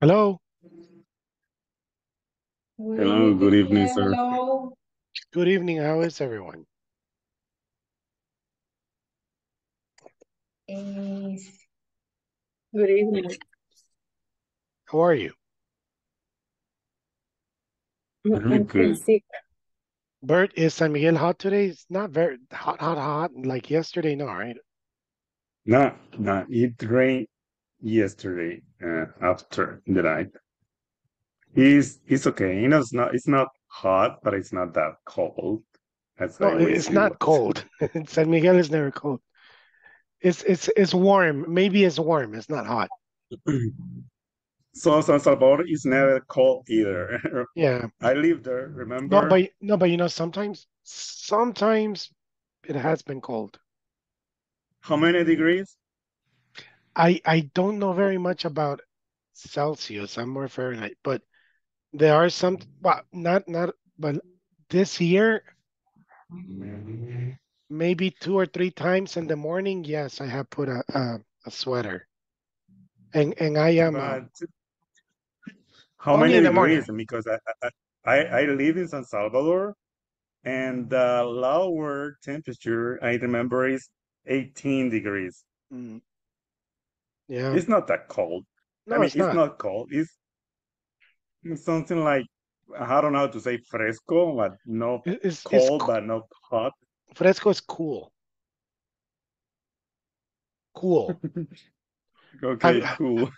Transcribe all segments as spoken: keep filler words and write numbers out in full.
Hello. Hello, good evening, sir. Hello. Good evening, how is everyone? Is... Good evening. How are you? Very good. Bert, is San Miguel hot today? It's not very hot, hot, hot like yesterday, no, right? No, no, it rained yesterday uh, after the night. It's, it's okay, you know, it's not, it's not hot, but it's not that cold. That's no, it's not was. cold. San Miguel is never cold. It's, it's, it's warm. Maybe it's warm. It's not hot. So San Salvador is never cold either. Yeah. I live there, remember? No, but, no, but you know, sometimes, sometimes it has been cold. How many degrees? I, I don't know very much about Celsius. I'm more Fahrenheit, but there are some, well, not, not, but this year, maybe two or three times in the morning, yes, I have put a, a, a sweater. And and I am. Uh, how many in the degrees? Morning? Because I, I, I live in San Salvador, and the lower temperature, I remember, is eighteen degrees. Mm. Yeah. It's not that cold. No, I mean, it's not. It's not cold. It's, it's something like, I don't know how to say fresco, but no it's, cold, it's but not hot. Fresco is cool. Cool. Okay, have, cool.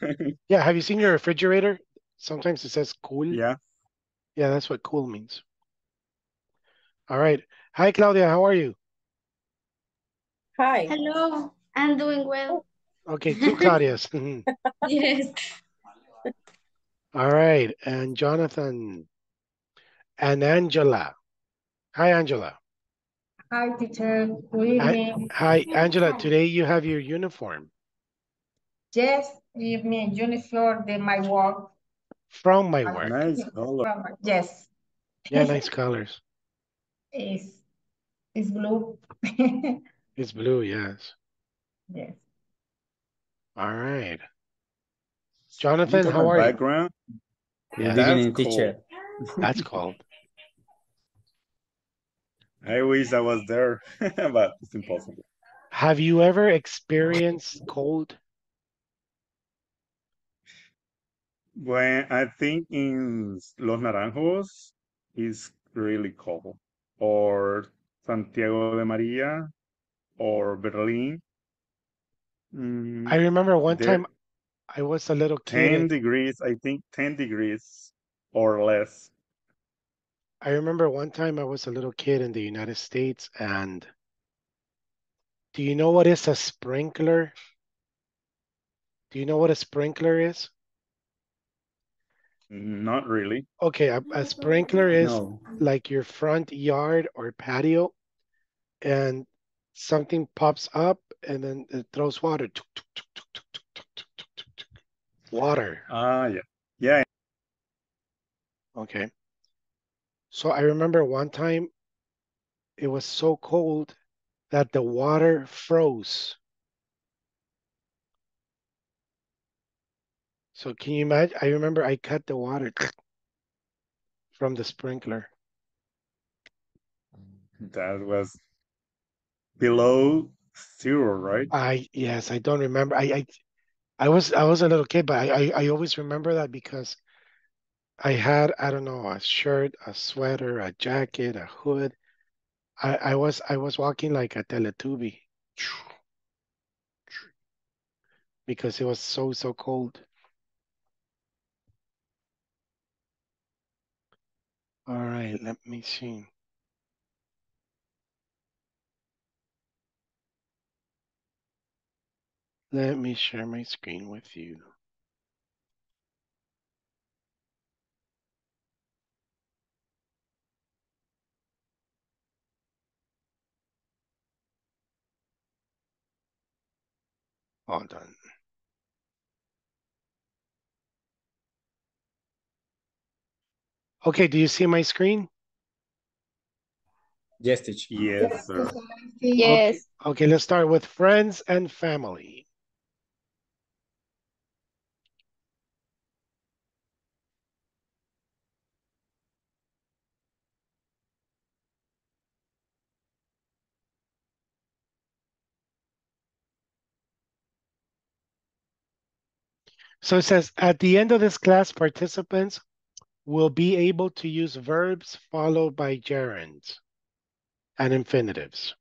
Yeah, have you seen your refrigerator? Sometimes it says cool. Yeah. Yeah, that's what cool means. All right. Hi, Claudia. How are you? Hi. Hello. I'm doing well. Okay, two Claudias. Yes. All right. And Jonathan and Angela. Hi, Angela. Hi, teacher. Good evening. Hi, hi, Angela. Today you have your uniform. Yes, give me a uniform in my work. From my work. Nice color. My, yes. Yeah, nice colors. It's, it's blue. It's blue, yes. Yes. All right. Jonathan, how are background? you? Yeah, that's cold. Teacher. That's cold. I wish I was there, but it's impossible. Have you ever experienced cold? When I think in Los Naranjos is really cold, or Santiago de Maria, or Berlin. Mm, I remember one time I was a little kid. ten degrees, I think ten degrees or less. I remember one time I was a little kid in the United States, and do you know what is a sprinkler? Do you know what a sprinkler is? Not really. Okay, a, a sprinkler is no. like your front yard or patio, and something pops up and then it throws water. Water. Ah, uh, yeah. Yeah. Okay. So I remember one time it was so cold that the water froze. So can you imagine? I remember I cut the water from the sprinkler. That was below zero, right? I yes, I don't remember. I I, I was I was a little kid, but I, I I always remember that because I had I don't know a shirt, a sweater, a jacket, a hood. I I was I was walking like a Teletubby because it was so so cold. All right, let me see. Let me share my screen with you. Hold on. Okay, do you see my screen? Yes, teacher. Yes, sir. Yes. Okay, okay, let's start with friends and family. So it says, at the end of this class, participants will be able to use verbs followed by gerunds and infinitives.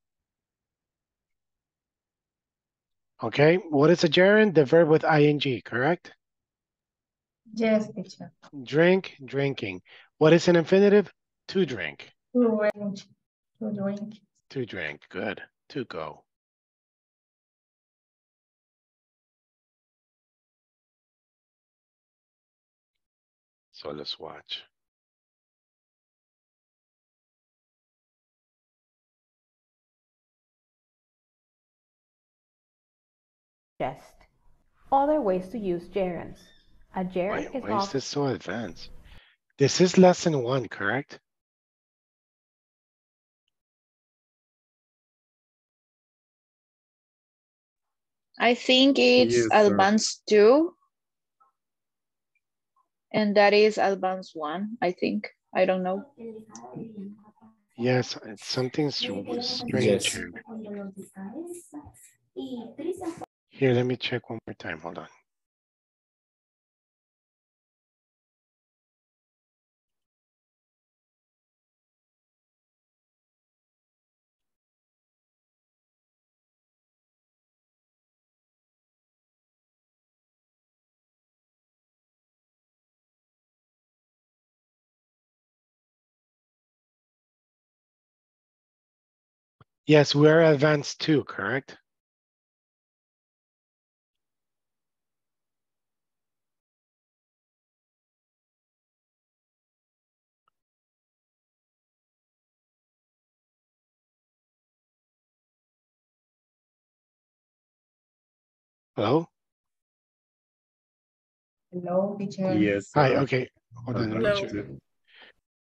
Okay, what is a gerund? The verb with ing, correct? Yes, teacher. Drink, drinking. What is an infinitive? To drink. To drink. To drink. To drink, good. To go. So let's watch. Just other ways to use gerunds. A gerund Wait, is why is this so advanced? This is lesson one, correct? I think it's yes, advanced two, and that is advanced one, I think. I don't know. Yes, something's strange here. Yes. Here, let me check one more time. Hold on. Yes, we're advanced two, correct? Hello? Hello, teacher. Yes. Hi, okay. Hold on, hello.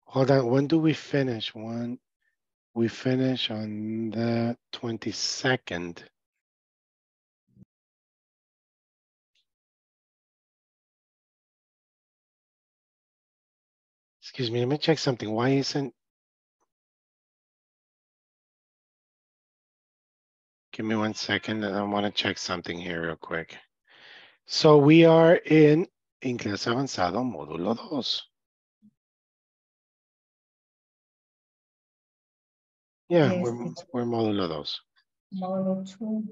Hold on. When do we finish? When we finish on the twenty-second. Excuse me, let me check something. Why isn't... Give me one second, and I want to check something here real quick. So we are in Inglés Avanzado, Módulo dos. Yeah, yes, we're, we're Módulo dos. Módulo two.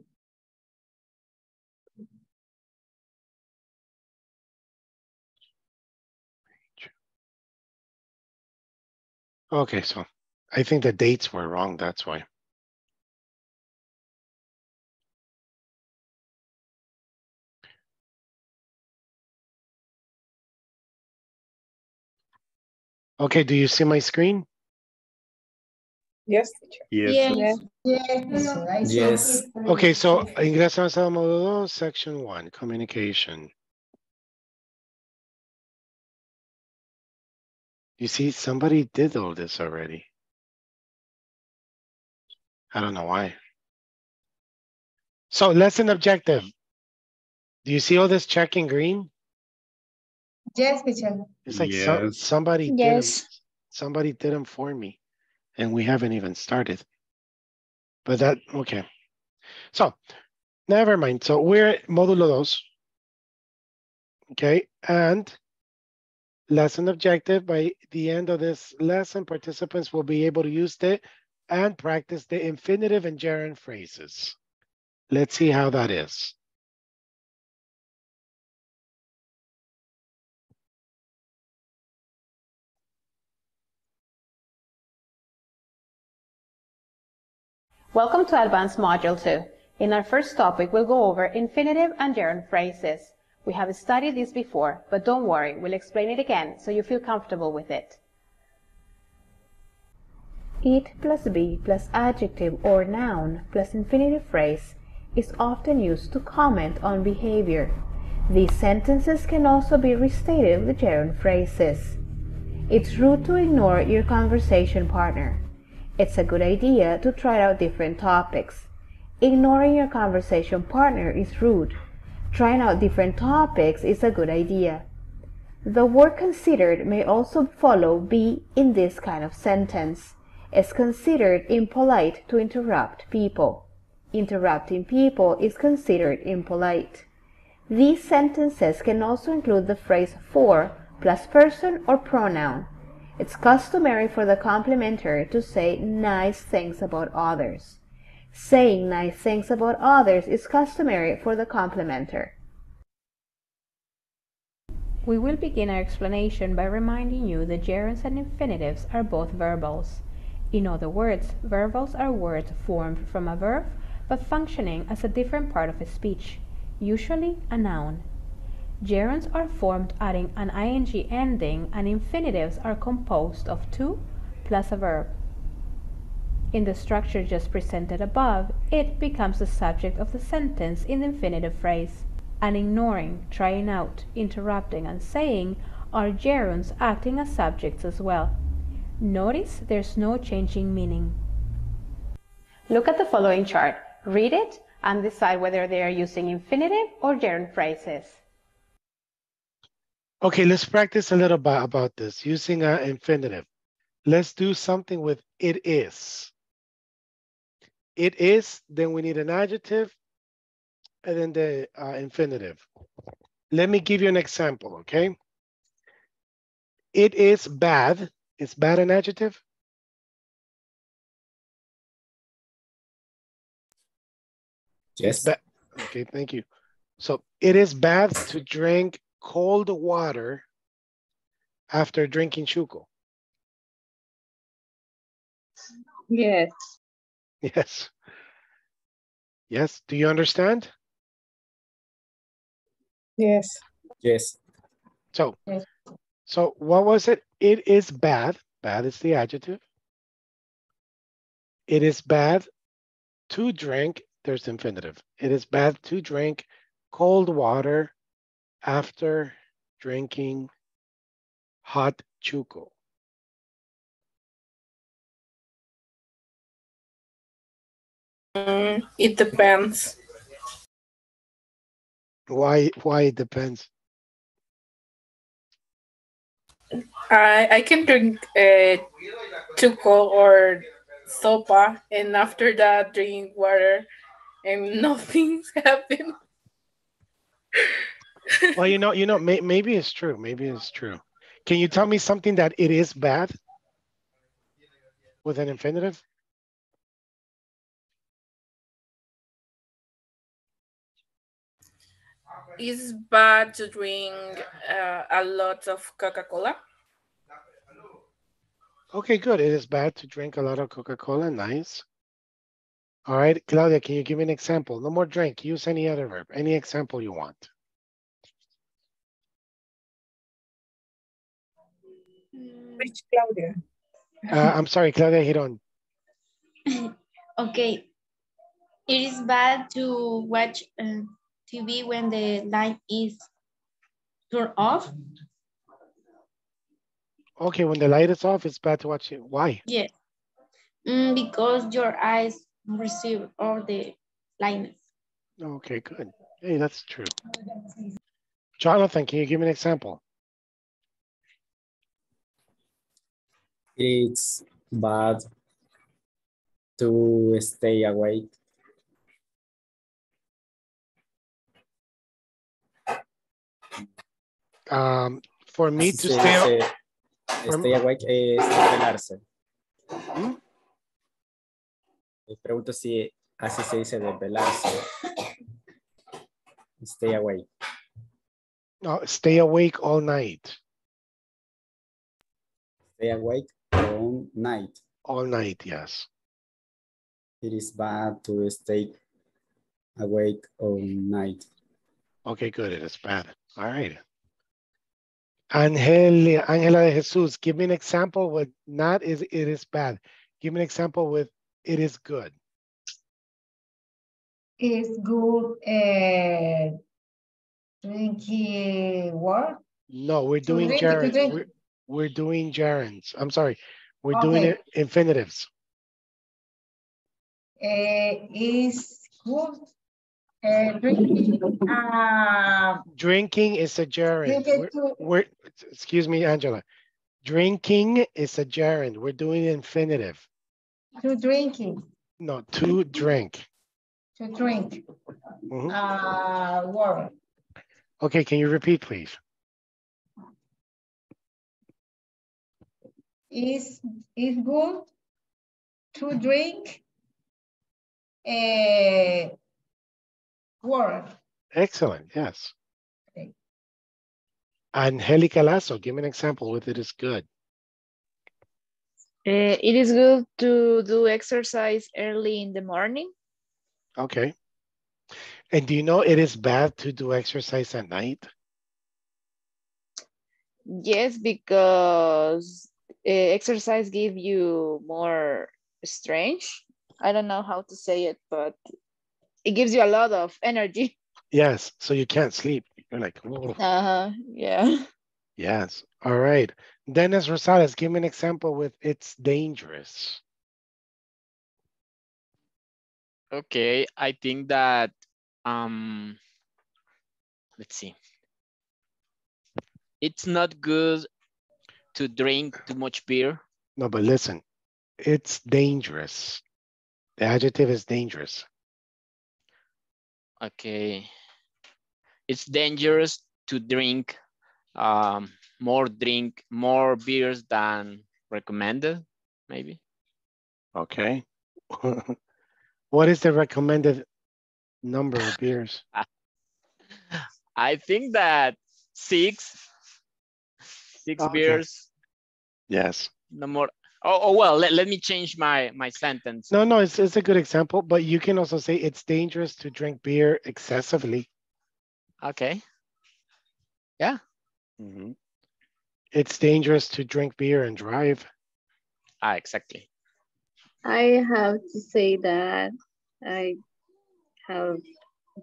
Okay, so I think the dates were wrong, that's why. Okay, do you see my screen? Yes, teacher. Yes. Yes. Yes. Okay, so Inglés Avanzado Módulo dos, Section one, Communication. You see, somebody did all this already. I don't know why. So, lesson objective. Do you see all this check in green? Yes, teacher. It's like yes. some, somebody, yes. did them, somebody did them for me, and we haven't even started. But that, okay. So, never mind. So we're at Módulo two. Okay, and lesson objective. By the end of this lesson, participants will be able to use the and practice the infinitive and gerund phrases. Let's see how that is. Welcome to Advanced Module two. In our first topic, we'll go over infinitive and gerund phrases. We have studied this before, but don't worry, we'll explain it again so you feel comfortable with it. It plus be plus adjective or noun plus infinitive phrase is often used to comment on behavior. These sentences can also be restated with gerund phrases. It's rude to ignore your conversation partner. It's a good idea to try out different topics. Ignoring your conversation partner is rude. Trying out different topics is a good idea. The word considered may also follow be in this kind of sentence. It's considered impolite to interrupt people. Interrupting people is considered impolite. These sentences can also include the phrase for plus person or pronoun. It's customary for the complimentary to say nice things about others. Saying nice things about others is customary for the complimenter. We will begin our explanation by reminding you that gerunds and infinitives are both verbals. In other words, verbals are words formed from a verb but functioning as a different part of a speech, usually a noun. Gerunds are formed adding an ing ending, and infinitives are composed of to plus a verb. In the structure just presented above, it becomes the subject of the sentence in the infinitive phrase. And ignoring, trying out, interrupting, and saying are gerunds acting as subjects as well. Notice there's no changing meaning. Look at the following chart, read it, and decide whether they are using infinitive or gerund phrases. Okay, let's practice a little bit about this, using an infinitive. Let's do something with it is. It is, then we need an adjective, and then the uh, infinitive. Let me give you an example, okay? It is bad. Is bad an adjective? Yes. Ba okay, thank you. So it is bad to drink cold water after drinking chuco. Yes. Yes. Yes. Do you understand? Yes. Yes. So, yes. So what was it? It is bad. Bad is the adjective. It is bad to drink. There's the infinitive. It is bad to drink cold water after drinking hot chuco. Mm, it depends. Why? Why it depends? I I can drink uh, chuco or sopa, and after that, drink water, and nothing's happened. Well, you know, you know, may, maybe it's true. Maybe it's true. Can you tell me something that it is bad with an infinitive? It's bad to drink uh, a lot of Coca-Cola. Okay, good. It is bad to drink a lot of Coca-Cola. Nice. All right, Claudia, can you give me an example? No more drink. Use any other verb. Any example you want. Which Claudia? uh, I'm sorry, Claudia Girón. Okay. It is bad to watch uh, T V when the light is turned off. Okay, when the light is off, it's bad to watch it. Why? Yeah. Mm, because your eyes receive all the lightness. Okay, good. Hey, that's true. Jonathan, can you give me an example? It's bad to stay awake. Um, for me to se, stay, se, from... stay awake es desvelarse. Hmm? Me pregunto si así se dice desvelarse. Stay awake. No, stay awake all night. Stay awake. All night. All night, yes. It is bad to stay awake all night. Okay, good. It is bad. All right. Angel, Angela de Jesus, give me an example with not is it is bad. Give me an example with it is good. It is good uh, drinking water? No, we're doing gerunds. We're doing gerunds. I'm sorry. We're okay. doing infinitives. Uh, is good. Uh, drinking, uh, drinking is a gerund. We're, we're, excuse me, Angela. Drinking is a gerund. We're doing infinitive. To drinking. No, to drink. To drink. Mm-hmm. uh, water. Okay, can you repeat, please? Is is good to drink uh, water. Excellent, yes. Okay. Angelica Lasso, give me an example with it is good. Uh, it is good to do exercise early in the morning. Okay. And do you know it is bad to do exercise at night? Yes, because uh, exercise gives you more strength. I don't know how to say it, but it gives you a lot of energy. Yes, so you can't sleep. You're like, whoa. Uh-huh, yeah. Yes, all right. Dennis Rosales, give me an example with it's dangerous. Okay, I think that, um, let's see. It's not good to drink too much beer. No, but listen, it's dangerous. The adjective is dangerous. Okay. It's dangerous to drink, um, more drink, more beers than recommended, maybe. Okay. What is the recommended number of beers? I think that six, six okay. beers. Yes. No more. Oh, oh well, let, let me change my, my sentence. No, no, it's, it's a good example, but you can also say it's dangerous to drink beer excessively. Okay. Yeah. Mm-hmm. It's dangerous to drink beer and drive. Ah, exactly. I have to say that I have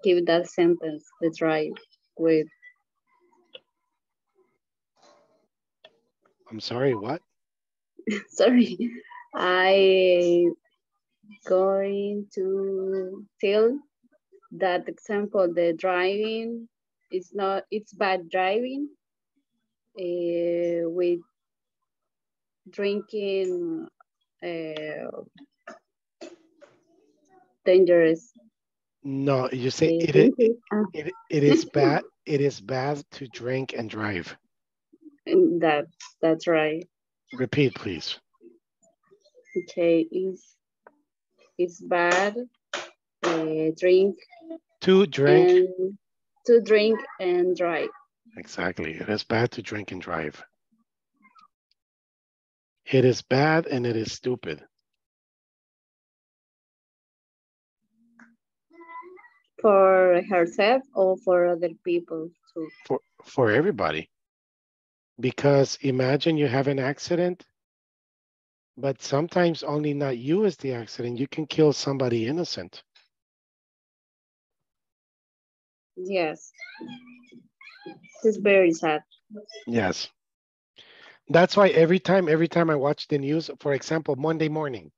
give that sentence a try with. I'm sorry, what? Sorry, I going to tell that example. The driving is not. It's bad driving uh, with drinking. Uh, dangerous. No, you say it is, it, it is bad. It is bad to drink and drive. That that's right. Repeat, please. Okay, it's it's bad. Uh, drink. To drink. And, to drink and drive. Exactly. It is bad to drink and drive. It is bad and it is stupid. For herself or for other people too? For, for everybody. Because imagine you have an accident, but sometimes only not you is the accident. You can kill somebody innocent. Yes. This is very sad. Yes. That's why every time, every time I watch the news, for example, Monday morning,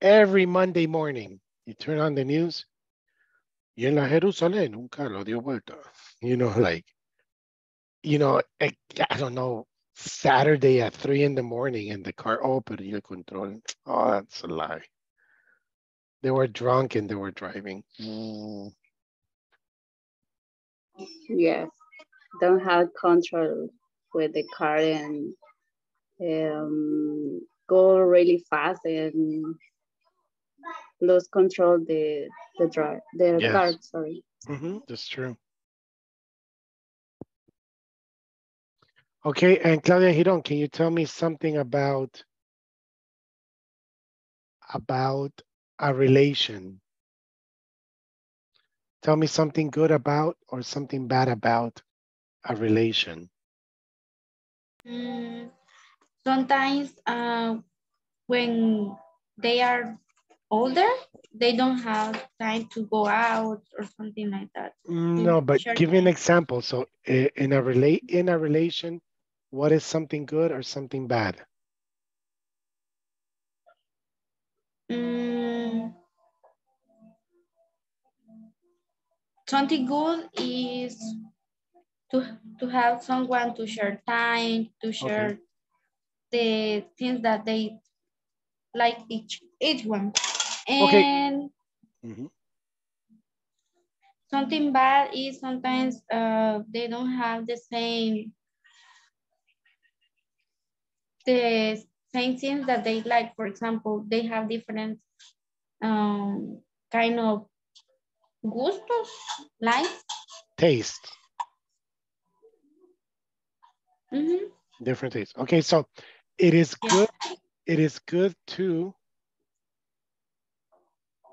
every Monday morning, you turn on the news, y en la Jerusalén, un carro dio vuelta. You know, like, you know, I, I don't know, Saturday at three in the morning and the car, oh, perdió el control. Oh, that's a lie. They were drunk and they were driving. Mm. Yes, don't have control with the car and um, go really fast and lose control the the drive the yes. car. Sorry, mm-hmm. That's true. Okay, and Claudia Girón, can you tell me something about about a relation? Tell me something good about or something bad about a relation. Sometimes uh, when they are older, they don't have time to go out or something like that. No, but sure. Give me an example. So in a relate in a relation, what is something good or something bad? Um, something good is To, to have someone to share time, to share okay. the things that they like each each one. And okay. mm-hmm. Something bad is sometimes uh, they don't have the same the same things that they like. For example, they have different um, kind of gustos, like taste. Mm-hmm. Different tastes. Okay, so it is good. It is good to.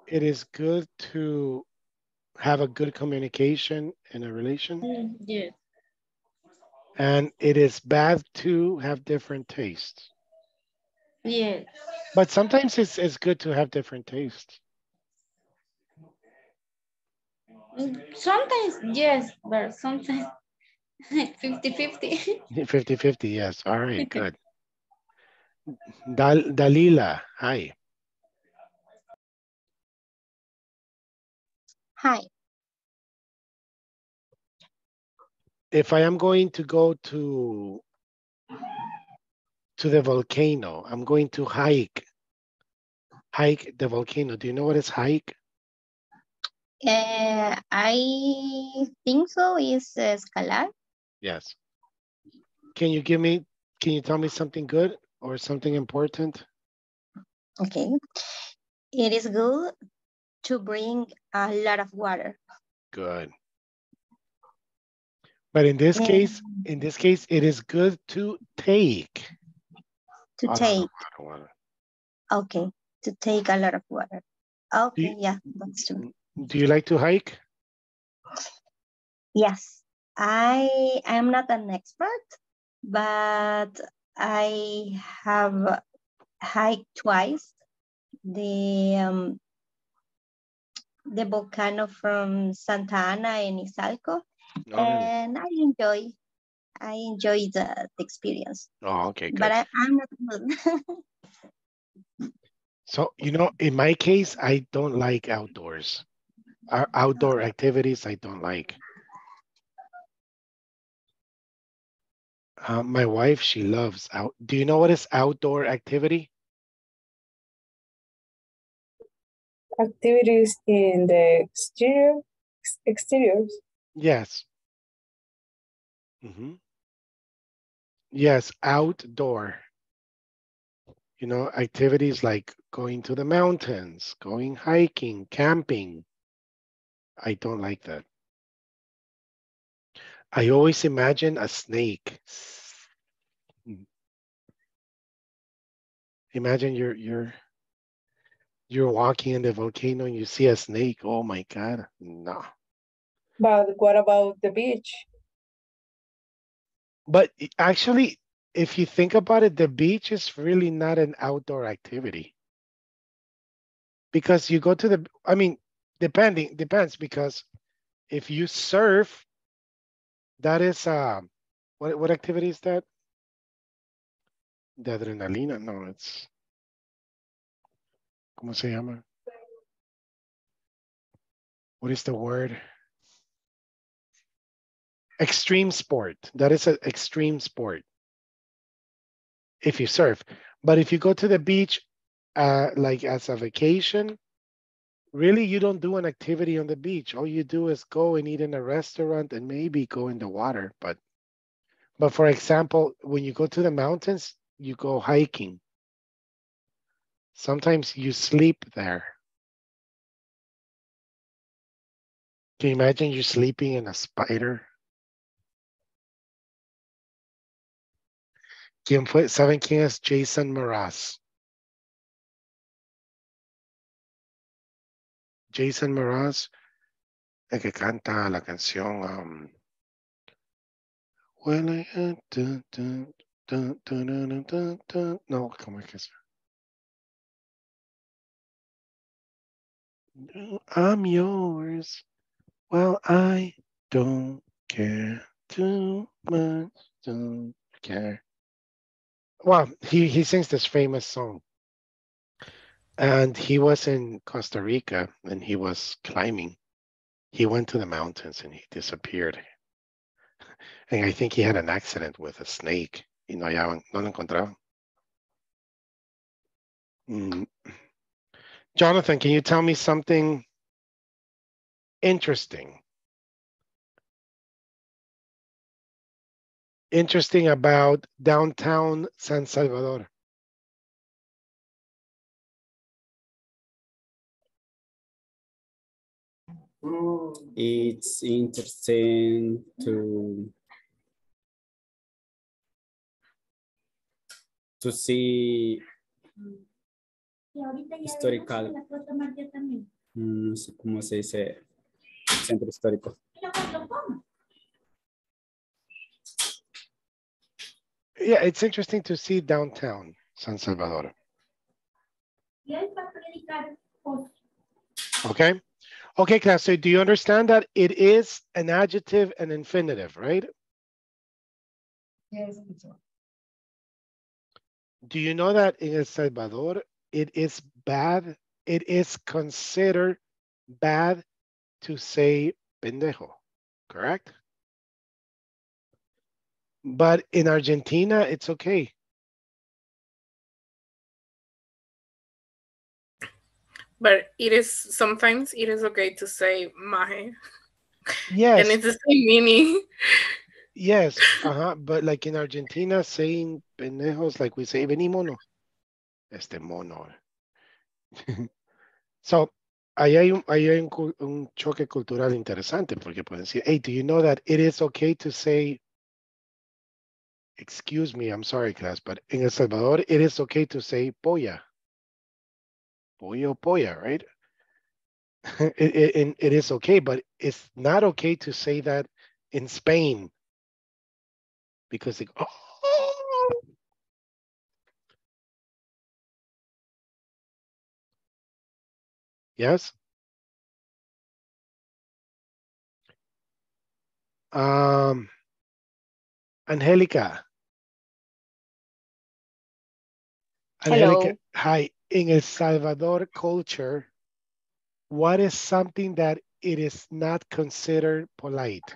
It is good to. Have a good communication and a relation. Mm, yeah. And it is bad to have different tastes. Yeah. But sometimes it's, it's good to have different tastes. Sometimes, yes, but sometimes fifty fifty. fifty fifty, yes. All right, good. Dal Dalila, hi. Hi. If I am going to go to, to the volcano, I'm going to hike, hike the volcano. Do you know what is hike? Uh, I think so, is escalar. Yes. Can you give me, can you tell me something good or something important? Okay. It is good to bring a lot of water. Good. But in this yeah. case, in this case, it is good to take. To a take. Water. Okay, to take a lot of water. Okay, you, yeah, that's true. Do you like to hike? Yes, I am not an expert, but I have hiked twice. The um, the volcano from Santa Ana and Izalco, oh, and I enjoy, I enjoy the, the experience. Oh, okay, good. But I, I'm not good. So, you know, in my case, I don't like outdoors. Our outdoor activities, I don't like. Uh, my wife, she loves out. Do you know what is outdoor activity? Activities in the exterior, exteriors. Yes. Mm-hmm. Yes, outdoor. You know, activities like going to the mountains, going hiking, camping. I don't like that. I always imagine a snake. Imagine you're you're. You're walking in the volcano and you see a snake. Oh my God, no. But what about the beach? But actually, if you think about it, the beach is really not an outdoor activity. Because you go to the, I mean, depending, depends, because if you surf, that is, uh, what, what activity is that? The adrenalina, no, it's. ¿Cómo se llama? What is the word? Extreme sport. That is an extreme sport. If you surf. But if you go to the beach, uh, like as a vacation, really you don't do an activity on the beach. All you do is go and eat in a restaurant and maybe go in the water. But, but for example, when you go to the mountains, you go hiking. Sometimes you sleep there. Can you imagine you're sleeping in a spider? ¿Quién fue? ¿Saben quién es Jason Mraz? Jason Mraz, el que canta la canción. Um, well, I, uh, dun, dun, dun, dun, dun, dun, dun. No, ¿cómo es que es? I'm yours. Well, I don't care too much. Don't care. Well, he, he sings this famous song. And he was in Costa Rica and he was climbing. He went to the mountains and he disappeared. And I think he had an accident with a snake. Y no hallaban, no lo encontraban. Mm. Jonathan, can you tell me something interesting? interesting about downtown San Salvador? It's interesting to to see historical, no sé cómo se dice, centro histórico. Yeah, it's interesting to see downtown San Salvador. Okay. Okay, class, so do you understand that it is an adjective and infinitive, right? Yes. Do you know that in El Salvador, it is bad, it is considered bad to say pendejo, correct? But in Argentina, it's okay. But it is, sometimes it is okay to say maje. Yes. And it's the same meaning. Yes, uh-huh. But like in Argentina, saying pendejos, like we say, vení mono. Este mono. So, ahí hay, un, ahí hay un, un choque cultural interesante, porque pueden decir, hey, do you know that it is okay to say, excuse me, I'm sorry, class, but in El Salvador, it is okay to say polla. Pollo, polla, right? it, it, it is okay, but it's not okay to say that in Spain. Because they go, oh. Yes? Um, Angelica. Hello. Angelica, hi. In El Salvador culture, what is something that it is not considered polite?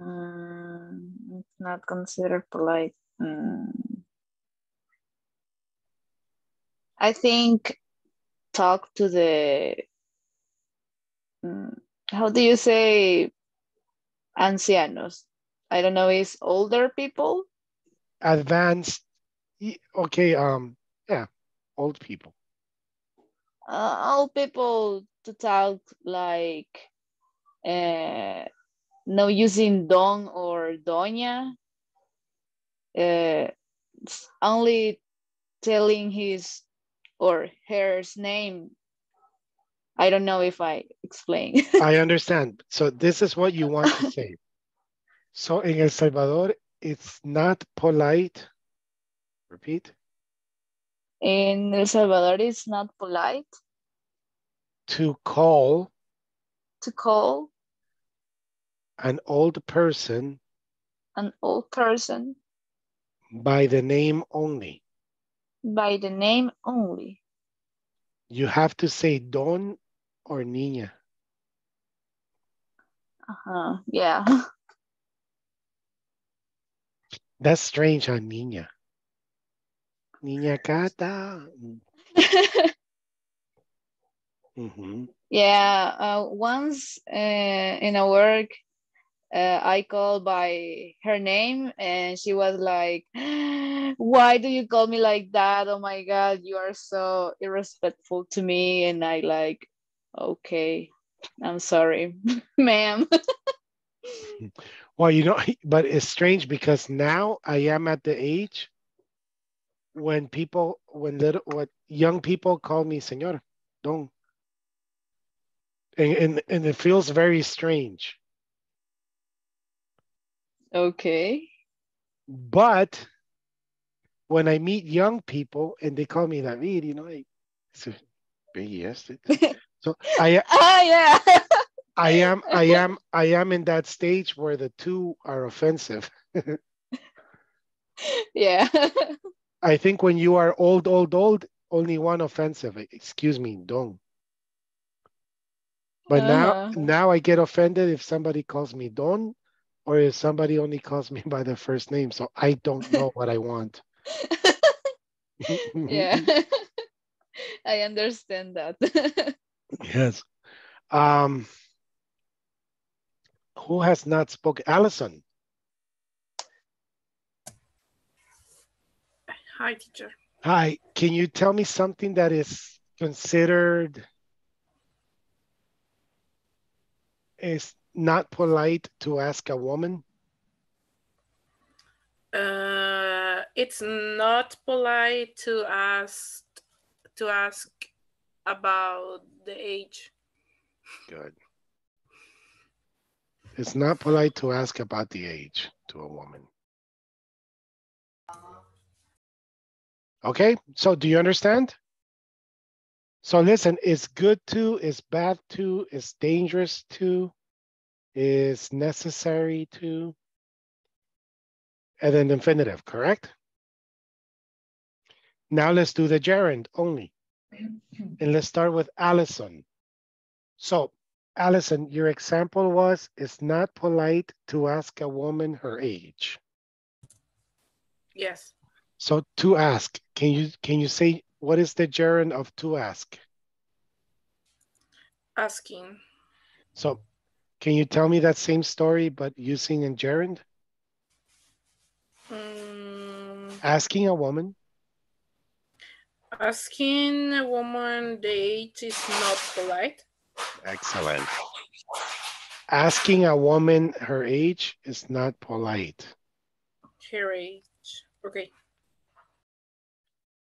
Um, it's not considered polite. Um, I think talk to the, um, how do you say ancianos? I don't know, is older people? Advanced. Okay, um, yeah, old people. Uh, old people to talk like uh, no using don or doña. Uh, only telling his or her name. I don't know if I explain. I understand. So this is what you want to say. So in El Salvador, it's not polite. Repeat. In El Salvador, it's not polite to call to call an old person an old person by the name only. By the name only. You have to say don or niña. Uh-huh. Yeah. That's strange on niña. Niña Cata. Mm-hmm. Yeah, uh, once uh, in a work, uh, I called by her name and she was like, why do you call me like that? Oh my God, you are so irrespectful to me. And I like, okay, I'm sorry, ma'am. Well, you know, but it's strange because now I am at the age when people, when little, what young people call me señor, don, and, and and it feels very strange. Okay. But when I meet young people and they call me David, you know, like, it's a big yes. So I, oh, yeah. I am, I am, I am in that stage where the two are offensive. Yeah. I think when you are old, old, old, only one offensive. Excuse me, don. But uh, now, now I get offended if somebody calls me don, or if somebody only calls me by their first name. So I don't know what I want. Yeah, I understand that. Yes. Um, who has not spoken? Allison, Hi, teacher. Hi, can you tell me something that is considered is not polite to ask a woman? Uh, it's not polite to ask to ask about the age. Good. It's not polite to ask about the age to a woman. Okay, so do you understand? So listen, it's good to, it's bad to, it's dangerous to, it's necessary to, and then infinitive, correct? Now let's do the gerund only. And let's start with Allison. So Allison, your example was, it's not polite to ask a woman her age. Yes. So to ask, can you can you say what is the gerund of to ask? Asking. So can you tell me that same story but using a gerund? Um, asking a woman. Asking a woman the age is not polite. Excellent. Asking a woman her age is not polite. Her age. Okay.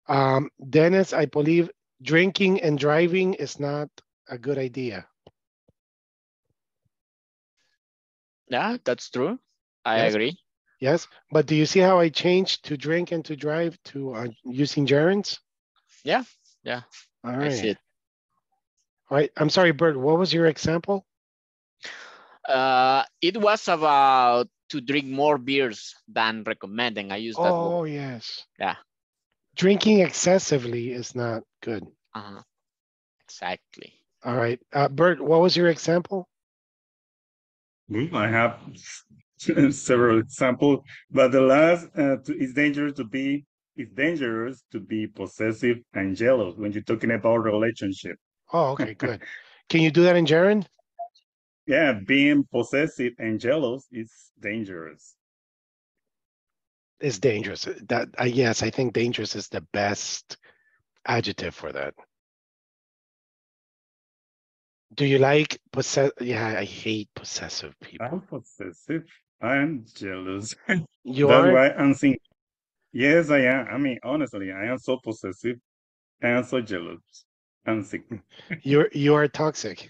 Um, Dennis, I believe drinking and driving is not a good idea. Yeah, that's true. I yes. agree. Yes, but do you see how I changed to drink and to drive to uh, using gerunds? Yeah, yeah. All right. I see it. All right. I'm sorry, Bert, what was your example? Uh, it was about to drink more beers than recommending. I used that word. Oh, yes. Yeah. Drinking excessively is not good. Uh-huh. Exactly. All right. Uh, Bert, what was your example? I have several examples, but the last uh, is dangerous to be, it's dangerous to be possessive and jealous when you're talking about relationship. Oh, okay, good. Can you do that in gerund? Yeah, being possessive and jealous is dangerous. It's dangerous. That uh, yes, I think dangerous is the best adjective for that. Do you like possess? Yeah, I hate possessive people. I'm possessive. I'm jealous. You That's are. That's why I'm saying. Yes, I am. I mean, honestly, I am so possessive. I am so jealous. I'm sick. You're you are toxic.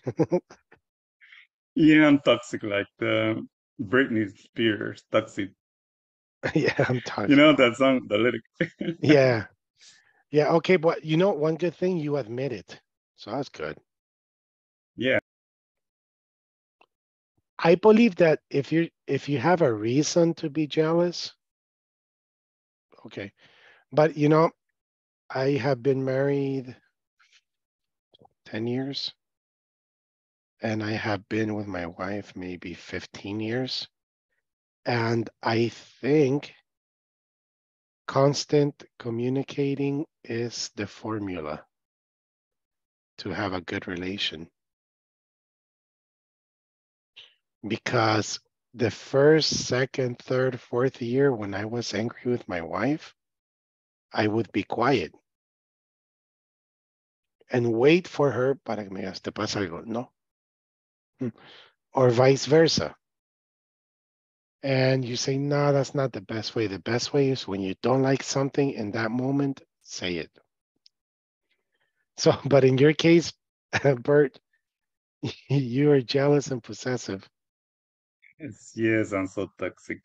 Yeah, I'm toxic, like the Britney Spears toxic. Yeah, I'm tired. You know that song, the lyric. Yeah. Yeah, okay, but you know, one good thing, you admit it. So that's good. Yeah. I believe that if you if you have a reason to be jealous, okay. But you know, I have been married ten years and I have been with my wife maybe fifteen years. And I think constant communicating is the formula to have a good relation. Because the first, second, third, fourth year when I was angry with my wife, I would be quiet and wait for her para que me digas, ¿te pasa algo? No. Or vice versa. And you say, no, that's not the best way. The best way is when you don't like something in that moment, say it. So, but in your case, Bert, you are jealous and possessive. Yes, yes, I'm so toxic.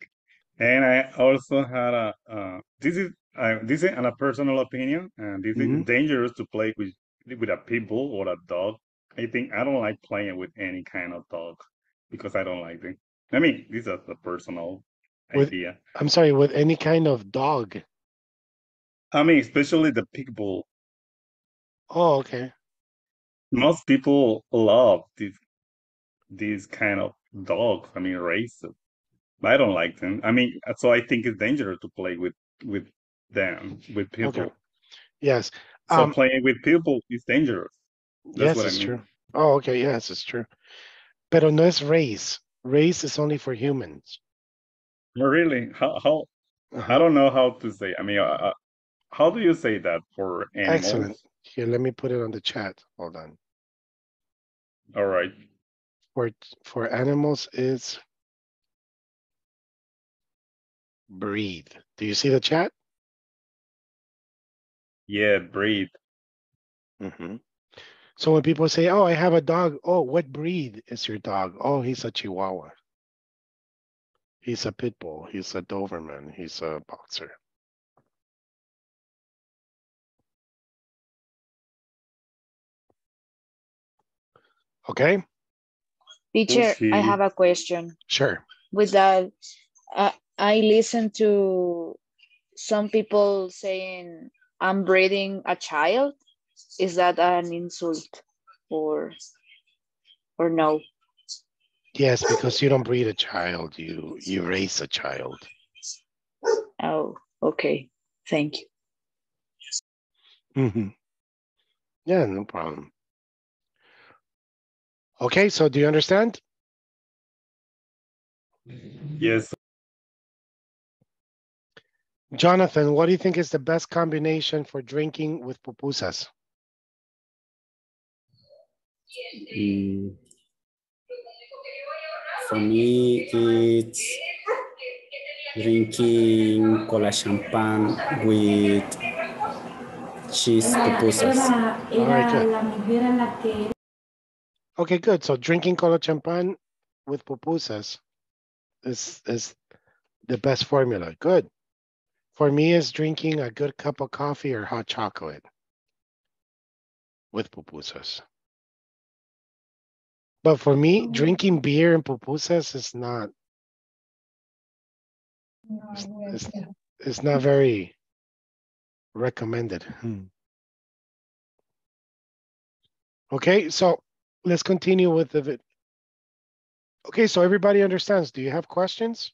And I also had a, uh, this is uh, this is a personal opinion, and this mm-hmm. is dangerous to play with, with a pitbull or a dog. I think I don't like playing with any kind of dog because I don't like them. I mean, this is a personal with, idea. I'm sorry, with any kind of dog. I mean, especially the pit bull. Oh, okay. Most people love this, these kind of dogs. I mean, races. But I don't like them. I mean, so I think it's dangerous to play with, with them, with people. Okay. Yes. So um, playing with people is dangerous. That's yes, what I it's mean. True. Oh, okay. Yes, it's true. Pero no es race. Race is only for humans. Really? How? how uh-huh. I don't know how to say. I mean, uh, How do you say that for animals? Excellent. Here, let me put it on the chat. Hold on. All right. For, for animals is breathe. Do you see the chat? Yeah, breathe. Mm-hmm. So when people say, oh, I have a dog. Oh, what breed is your dog? Oh, he's a Chihuahua. He's a pit bull. He's a Doberman. He's a boxer. Okay. Teacher, I have a question. Sure. With that, uh, I listen to some people saying, I'm breeding a child. Is that an insult or or no? Yes, because you don't breed a child, you you raise a child. Oh, okay. Thank you. Mm-hmm. Yeah, no problem. Okay, so do you understand? Yes. Jonathan, what do you think is the best combination for drinking with pupusas? Mm. For me, it's drinking cola champagne with cheese pupusas. All right, good. Okay, good. So drinking cola champagne with pupusas is, is the best formula. Good. For me, it's drinking a good cup of coffee or hot chocolate with pupusas. But for me, drinking beer and pupusas is not, it's, it's, it's not very recommended. Hmm. Okay, so let's continue with the video. Okay, so everybody understands. Do you have questions?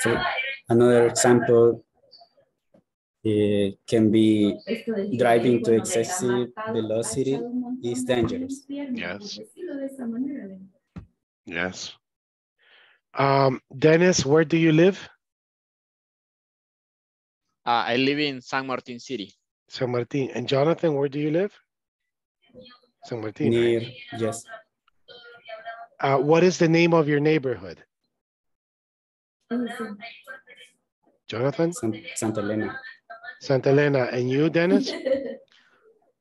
So another example, it can be driving to excessive velocity is dangerous. Yes. Yes. Um, Dennis, where do you live? Uh, I live in San Martin City. San Martin. And Jonathan, where do you live? San Martin. Near, right? Yes. Uh, what is the name of your neighborhood? Jonathan? Santa Elena. Santa Elena, and you, Dennis?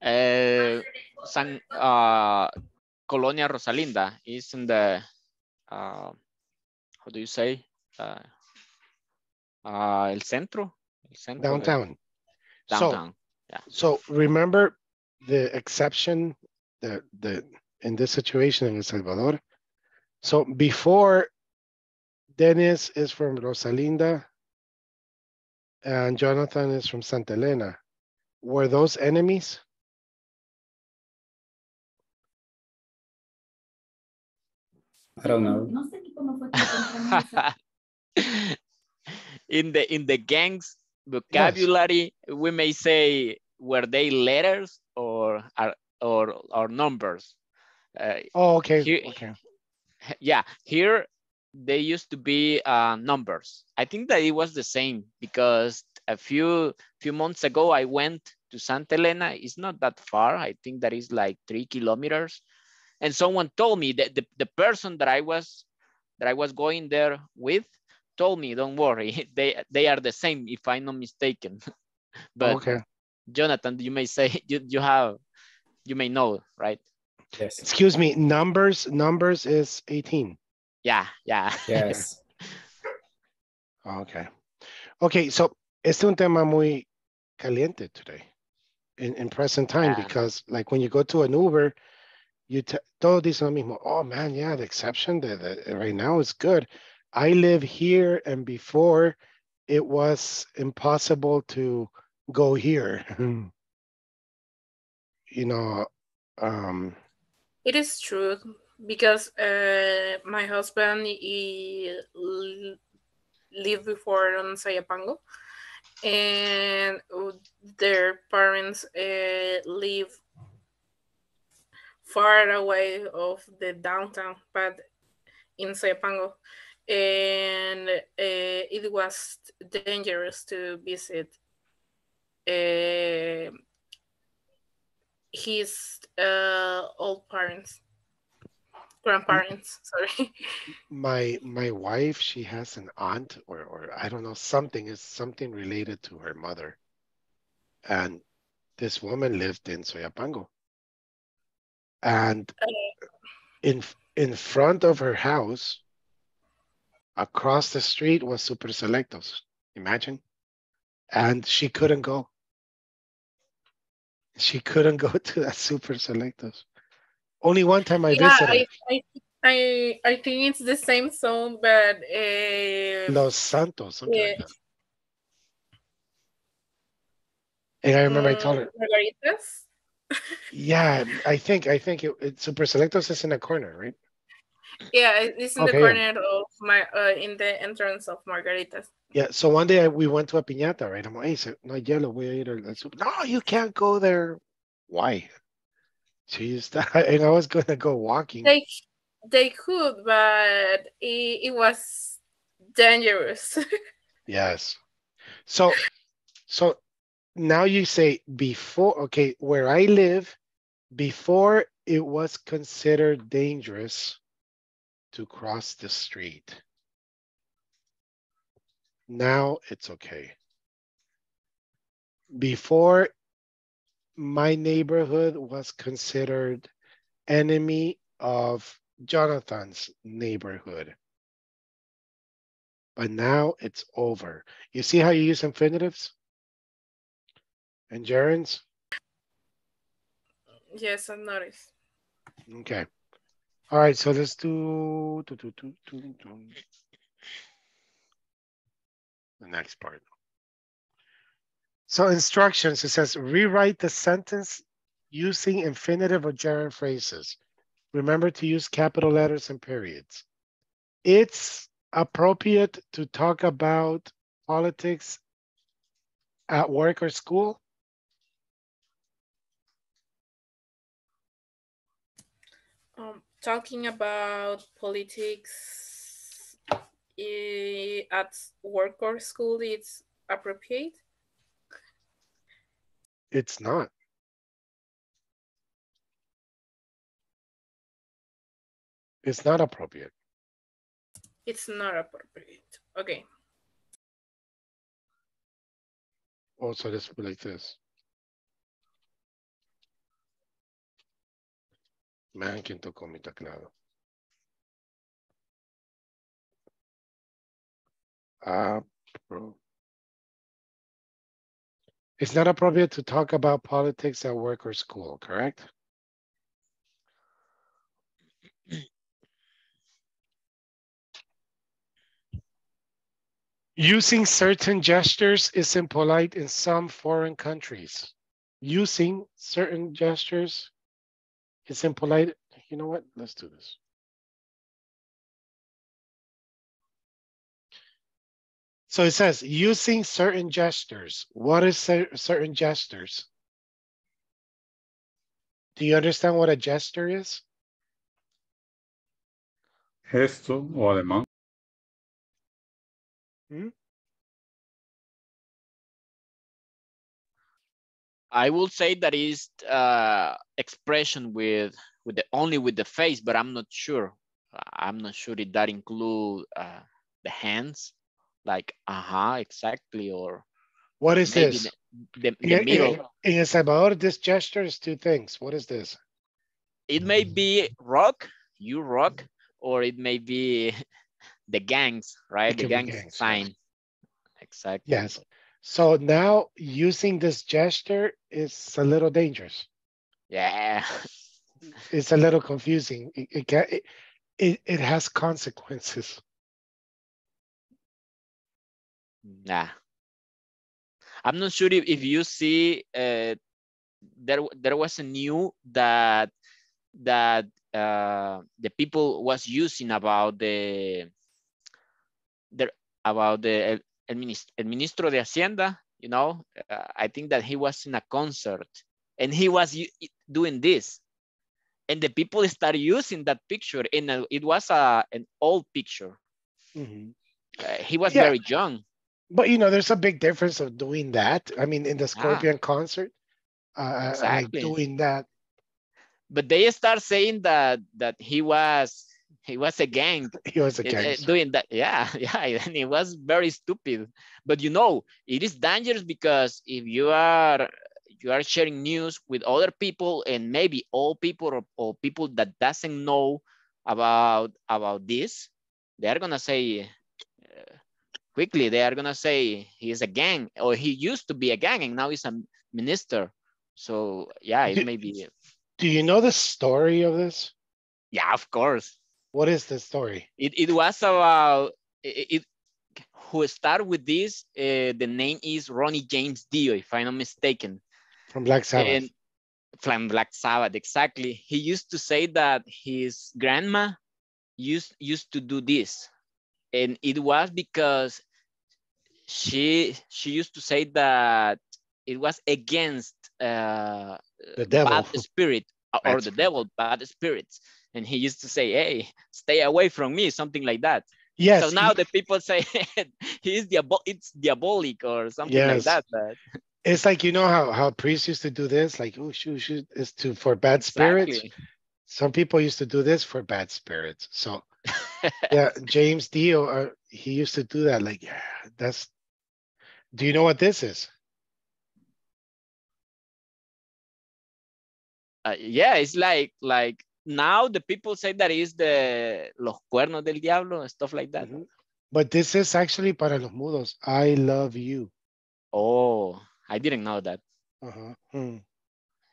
Uh, San uh, Colonia Rosalinda is in the uh, how do you say? Uh, uh, el centro, el centro downtown. De, downtown. So, yeah. So remember the exception that the in this situation in El Salvador. So before Dennis is from Rosalinda. And Jonathan is from Santa Elena. Were those enemies? I don't know. in the in the gang's vocabulary, yes. We may say, were they letters or or or numbers? Uh, oh, okay. Here, okay. Yeah, here. They used to be uh, numbers. I think that it was the same because a few few months ago, I went to Santa Elena. It's not that far. I think that is like three kilometers. And someone told me that the, the person that I was that I was going there with told me, don't worry, they they are the same if I'm not mistaken. But okay. Jonathan, you may say you, you have you may know, right? Yes. Excuse me, numbers, numbers is eighteen. Yeah, yeah. Yes. Okay. Okay, so este un tema muy caliente today in, in present time, yeah. Because like when you go to an Uber, you todo dice lo mismo. Oh man, yeah, the exception that right now is good. I live here and before it was impossible to go here. You know, um, it is true. Because uh, my husband, he lived before on Soyapango, and their parents uh, live far away of the downtown, but in Soyapango. and uh, it was dangerous to visit uh, his uh, old parents, grandparents, sorry. My my wife, she has an aunt or, or I don't know, something is something related to her mother. And this woman lived in Soyapango. And uh, in, in front of her house, across the street was Super Selectos, imagine. And she couldn't go. She couldn't go to that Super Selectos. Only one time I yeah, visited. I, I, I think it's the same song, but... Uh, Los Santos, something yeah. like that. And I remember um, I told her... Margaritas? Yeah, I think I think it, it, Super Selectos is in a corner, right? Yeah, it's in okay. the corner of my uh, in the entrance of Margaritas. Yeah, so one day I, we went to a piñata, right? I'm like, hey, so no yellow, we ate a soup. No, you can't go there. Why? She used to, and I was gonna go walking. They they could, but it, it was dangerous. Yes. So so now you say before, okay, where I live, before it was considered dangerous to cross the street. Now it's okay. Before, my neighborhood was considered enemy of Jonathan's neighborhood. But now it's over. You see how you use infinitives? And gerunds? Yes, I've noticed. Okay. All right, so let's do, do, do, do, do, do the next part. So instructions, it says, rewrite the sentence using infinitive or gerund phrases. Remember to use capital letters and periods. It's appropriate to talk about politics at work or school. Um, talking about politics at work or school, it's appropriate. It's not. It's not appropriate. It's not appropriate. Okay. Also, let's put like this. Man, quien tocó mi teclado. Appropriate. It's not appropriate to talk about politics at work or school, correct? Using certain gestures is impolite in some foreign countries. Using certain gestures is impolite. You know what? Let's do this. So it says, using certain gestures. What is cer certain gestures? Do you understand what a gesture is? Gesto o ademán. Hmm? I will say that is uh, expression with, with the, only with the face, but I'm not sure. I'm not sure if that includes uh, the hands. Like, uh-huh, exactly, or... What is this? The, the, the in, middle. In El Salvador, this gesture is two things. What is this? It may be rock, you rock, or it may be the gangs, right? The gangs, gangs sign. Right. Exactly. Yes. So now using this gesture is a little dangerous. Yeah. It's a little confusing. It, it, can, it, it, it has consequences. Nah, I'm not sure if, if you see uh, there there was a new that that uh, the people was using about the, the about the el, el ministro de Hacienda. You know, uh, I think that he was in a concert and he was doing this, and the people started using that picture, and it was a an old picture. Mm-hmm. Uh, he was yeah. very young. But, you know, there's a big difference of doing that. I mean, in the Scorpion ah. concert, uh, exactly. like doing that. But they start saying that that he was he was a gang. He was a gang. Doing that, yeah, yeah. And it was very stupid. But, you know, it is dangerous because if you are you are sharing news with other people and maybe all people or, or people that doesn't know about about this, they are gonna say. Quickly, they are gonna say he is a gang, or he used to be a gang, and now he's a minister. So yeah, it do, may be. Do you know the story of this? Yeah, of course. What is the story? It it was about it. it who started with this? Uh, the name is Ronnie James Dio, if I'm not mistaken. From Black Sabbath. And from Black Sabbath, exactly. He used to say that his grandma used used to do this. And it was because she she used to say that it was against uh, the devil. Bad spirit or That's the true. devil, bad spirits. And he used to say, hey, stay away from me, something like that. Yes. So now he, the people say he is diabol it's diabolic or something yes. like that. It's like, you know how, how priests used to do this? Like, oh, shoot, shoot, it's to, for bad exactly. spirits. Some people used to do this for bad spirits. So... yeah, James Dio, uh, he used to do that. Like, yeah, that's. Do you know what this is? Uh, yeah, it's like like now the people say that is the los cuernos del diablo and stuff like that. Mm-hmm. But this is actually para los mudos. I love you. Oh, I didn't know that. Uh huh. Hmm.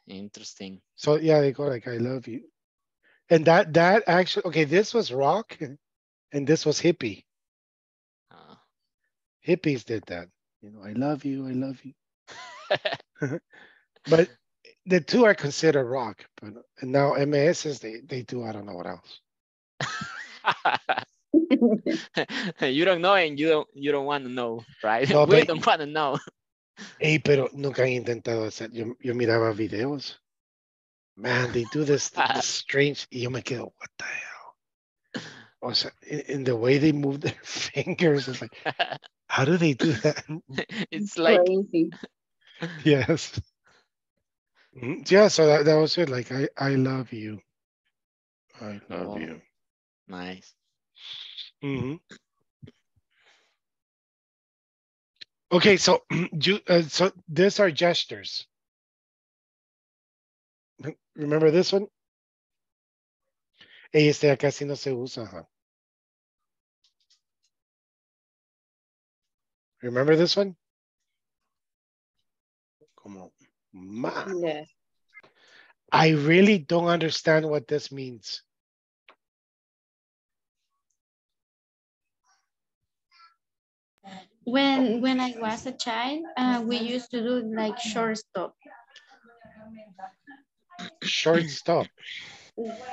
Interesting. So yeah, they go like, I love you. And that that actually, okay, this was rock and this was hippie. Oh. Hippies did that. You know, I love you, I love you. But the two are considered rock. But and now M S, they, they do, I don't know what else. You don't know and you don't you don't want to know, right? No, we don't want to know. Hey, pero nunca han intentado hacer, yo, yo miraba videos. Man, they do this, this strange, y yo me quedo, what the hell? O sea, in, in the way they move their fingers, it's like, how do they do that? It's like... Crazy. Yes. Yeah, so that, that was it. Like, I, I love you. I love oh, you. Nice. Mm-hmm. Okay, so, you, uh, so these are gestures. Remember this one? Hey, este acá si no se usa. Huh? Remember this one? Como man. Yeah. I really don't understand what this means. When when I was a child, uh, we used to do like shortstop. Short stop.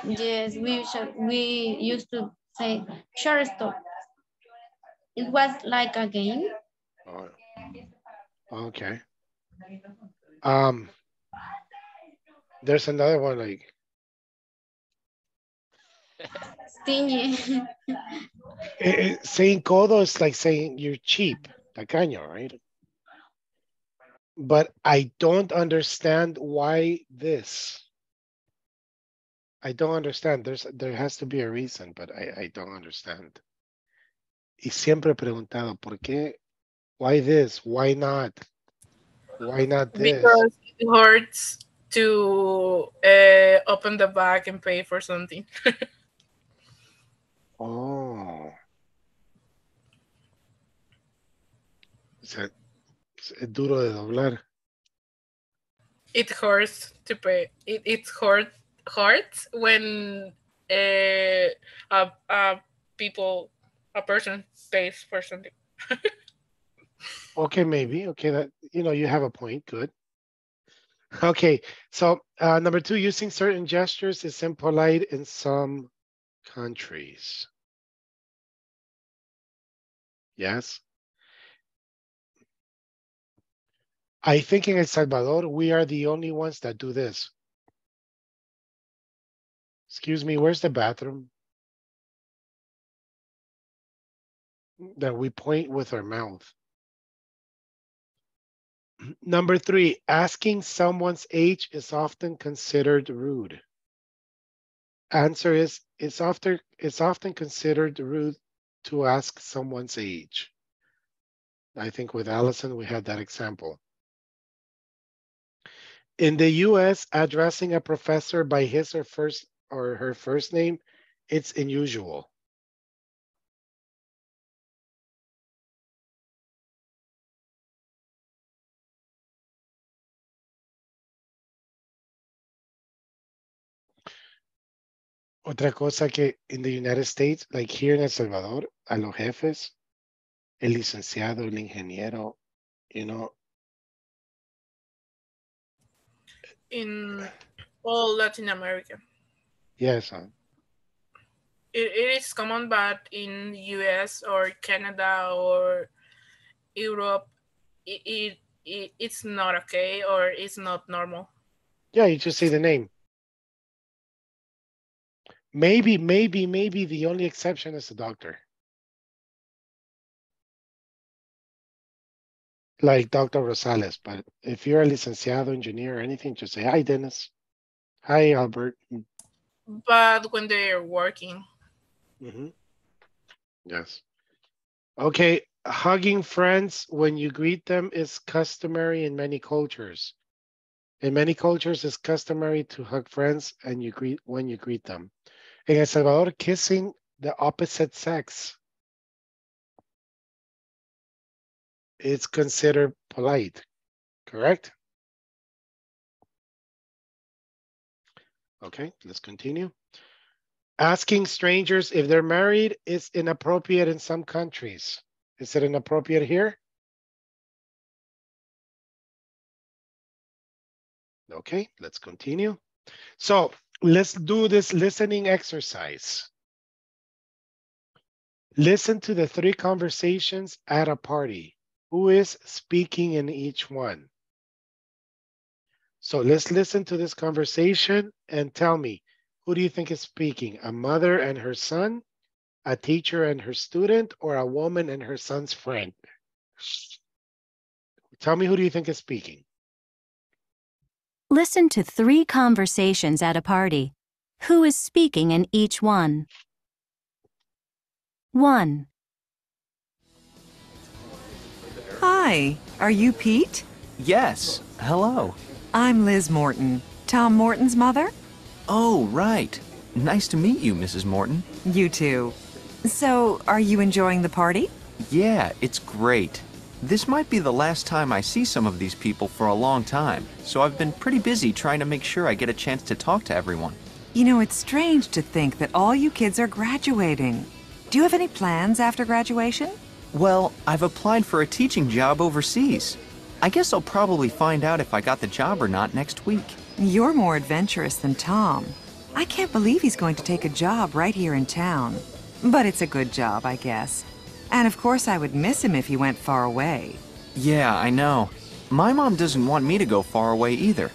Yes, we should, we used to say short stop. It was like a game. Oh. Okay. Um. There's another one like. Stingy. it, it, saying codo is like saying you're cheap, tacaño, right? But I don't understand why this. I don't understand. There's there has to be a reason, but I, I don't understand. Y siempre he preguntado por qué, why this, why not, why not this? Because it hurts to uh, open the bag and pay for something. Oh, so. Es duro de doblar. It hurts to pay. It it hurt, hurts when a uh, uh, uh, people a person pays for something. Okay, maybe. Okay, that you know you have a point. Good. Okay, so uh, number two, using certain gestures is impolite in some countries. Yes. I think in El Salvador, we are the only ones that do this. Excuse me, where's the bathroom? that we point with our mouth. Number three, asking someone's age is often considered rude. Answer is, it's often, it's often considered rude to ask someone's age. I think with Allison, we had that example. In the U S, addressing a professor by his or, first, or her first name, it's unusual. Otra cosa que in the United States, like here in El Salvador, a los jefes, el licenciado, el ingeniero, you know. In all Latin America. Yes. It, it is common, but in the U S or Canada or Europe, it, it, it it's not okay or it's not normal. Yeah, you just say the name. Maybe, maybe, maybe the only exception is the doctor. Like Doctor Rosales, but if you're a licenciado, engineer, or anything, just say, hi, Dennis. Hi, Albert. But when they're working. Mm-hmm. Yes. Okay, hugging friends when you greet them is customary in many cultures. In many cultures, it's customary to hug friends and you greet when you greet them. In El Salvador, kissing the opposite sex, it's considered polite, correct? Okay, let's continue. Asking strangers if they're married is inappropriate in some countries. Is it inappropriate here? Okay, let's continue. So let's do this listening exercise. Listen to the three conversations at a party. Who is speaking in each one? So let's listen to this conversation and tell me, who do you think is speaking? A mother and her son, a teacher and her student, or a woman and her son's friend? Tell me, who do you think is speaking? Listen to three conversations at a party. Who is speaking in each one? One. Hi, are you Pete? Yes, hello. I'm Liz Morton, Tom Morton's mother. Oh, right. Nice to meet you, Missus Morton. You too. So, are you enjoying the party? Yeah, it's great. This might be the last time I see some of these people for a long time, so I've been pretty busy trying to make sure I get a chance to talk to everyone. You know, it's strange to think that all you kids are graduating. Do you have any plans after graduation? Well, I've applied for a teaching job overseas. I guess I'll probably find out if I got the job or not next week. You're more adventurous than Tom. I can't believe he's going to take a job right here in town. But it's a good job, I guess. And of course I would miss him if he went far away. Yeah, I know. My mom doesn't want me to go far away either.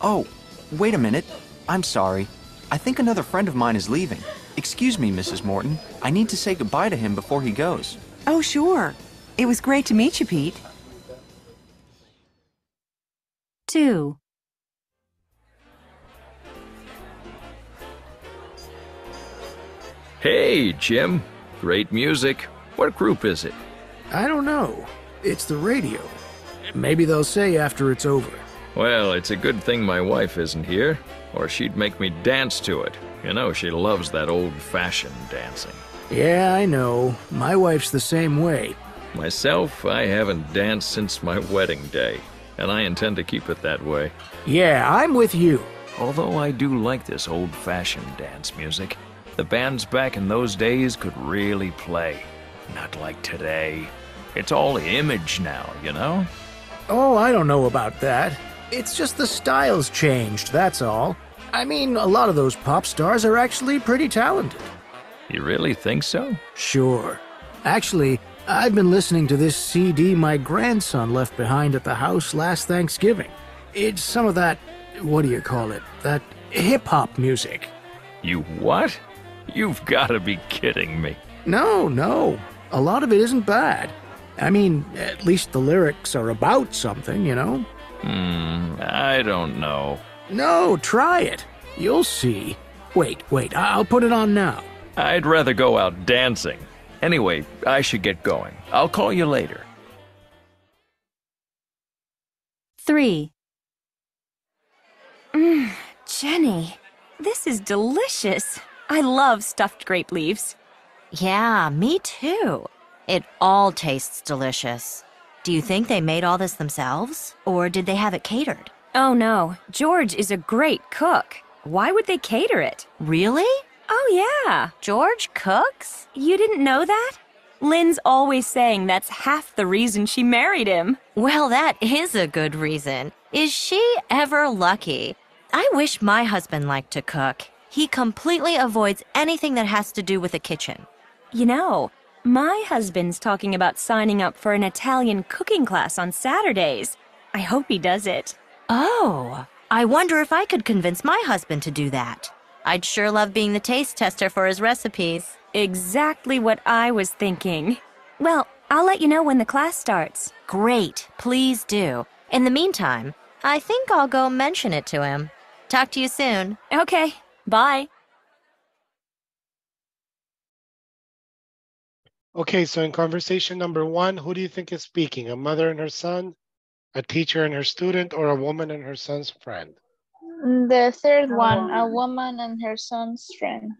Oh, wait a minute. I'm sorry. I think another friend of mine is leaving. Excuse me, Missus Morton. I need to say goodbye to him before he goes. Oh, sure. It was great to meet you, Pete. Two. Hey, Jim. Great music. What group is it? I don't know. It's the radio. Maybe they'll say after it's over. Well, it's a good thing my wife isn't here, or she'd make me dance to it. You know, she loves that old-fashioned dancing. Yeah, I know. My wife's the same way. Myself, I haven't danced since my wedding day, and I intend to keep it that way. Yeah, I'm with you. Although I do like this old-fashioned dance music, the bands back in those days could really play. Not like today. It's all image now, you know? Oh, I don't know about that. It's just the style's changed, that's all. I mean, a lot of those pop stars are actually pretty talented. You really think so? Sure. Actually, I've been listening to this C D my grandson left behind at the house last Thanksgiving. It's some of that, what do you call it, that hip-hop music. You what? You've got to be kidding me. No, no. a lot of it isn't bad. I mean, at least the lyrics are about something, you know? Hmm, I don't know. No, try it. You'll see. Wait, wait, I'll put it on now. I'd rather go out dancing. Anyway, I should get going. I'll call you later. Three. Mmm, Jenny, this is delicious. I love stuffed grape leaves. Yeah, me too. It all tastes delicious. Do you think they made all this themselves, or did they have it catered? Oh no, George is a great cook. Why would they cater it? Really? Oh yeah, George cooks? You didn't know that? Lynn's always saying that's half the reason she married him. Well, that is a good reason. Is she ever lucky? I wish my husband liked to cook. He completely avoids anything that has to do with the kitchen. You know, my husband's talking about signing up for an Italian cooking class on Saturdays. I hope he does it. Oh, I wonder if I could convince my husband to do that. I'd sure love being the taste tester for his recipes. Exactly what I was thinking. Well, I'll let you know when the class starts. Great, please do. In the meantime, I think I'll go mention it to him. Talk to you soon. Okay, bye. Okay, so in conversation number one, who do you think is speaking? A mother and her son, a teacher and her student, or a woman and her son's friend? The third one, a woman and her son's friend.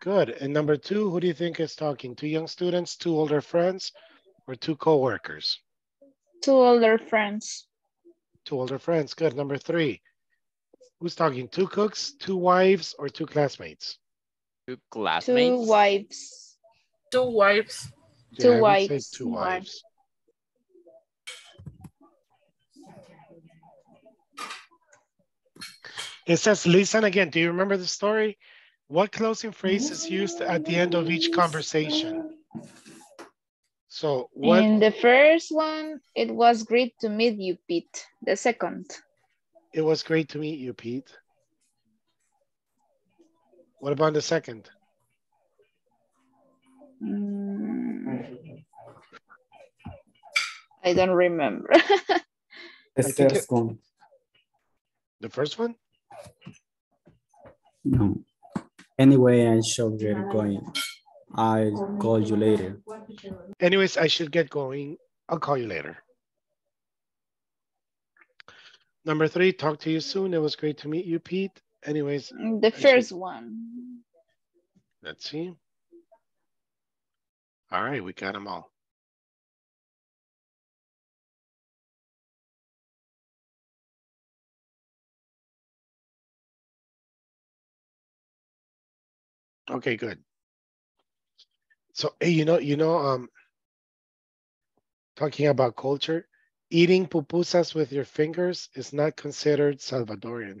Good. And number two, who do you think is talking? Two young students, two older friends, or two co-workers? Two older friends. Two older friends. Good. Number three, who's talking? Two cooks, two wives, or two classmates? Two classmates. Two wives. Two wives. Yeah, two wives. Two wives. It says, listen again. Do you remember the story? What closing phrase is used at the end of each conversation? So what? In the first one, it was great to meet you, Pete. The second. It was great to meet you, Pete. What about the second? Mm, I don't remember. The first one. The first one? No. Anyway, I should get going. I'll call you later. Anyways, I should get going. I'll call you later. Number three, talk to you soon. It was great to meet you, Pete. Anyways. The first one. Let's see. All right, we got them all. Okay, good. So, hey, you know, you know, um, talking about culture, eating pupusas with your fingers is not considered Salvadorian.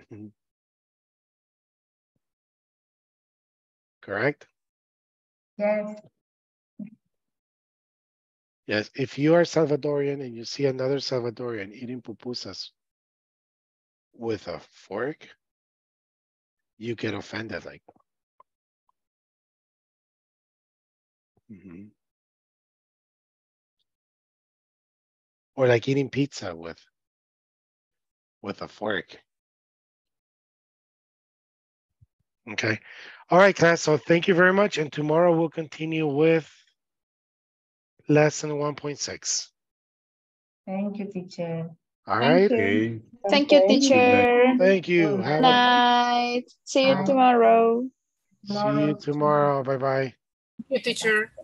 Correct? Yes. Yes, if you are Salvadorian and you see another Salvadorian eating pupusas with a fork, you get offended, like, Mm-hmm. Or like eating pizza with with a fork. Okay. All right, class. So thank you very much. And tomorrow we'll continue with lesson one point six. Thank you, teacher. All right. Thank you, thank you teacher. Thank you. Have night. A... See you tomorrow. tomorrow. See you tomorrow. Bye-bye. Your teacher.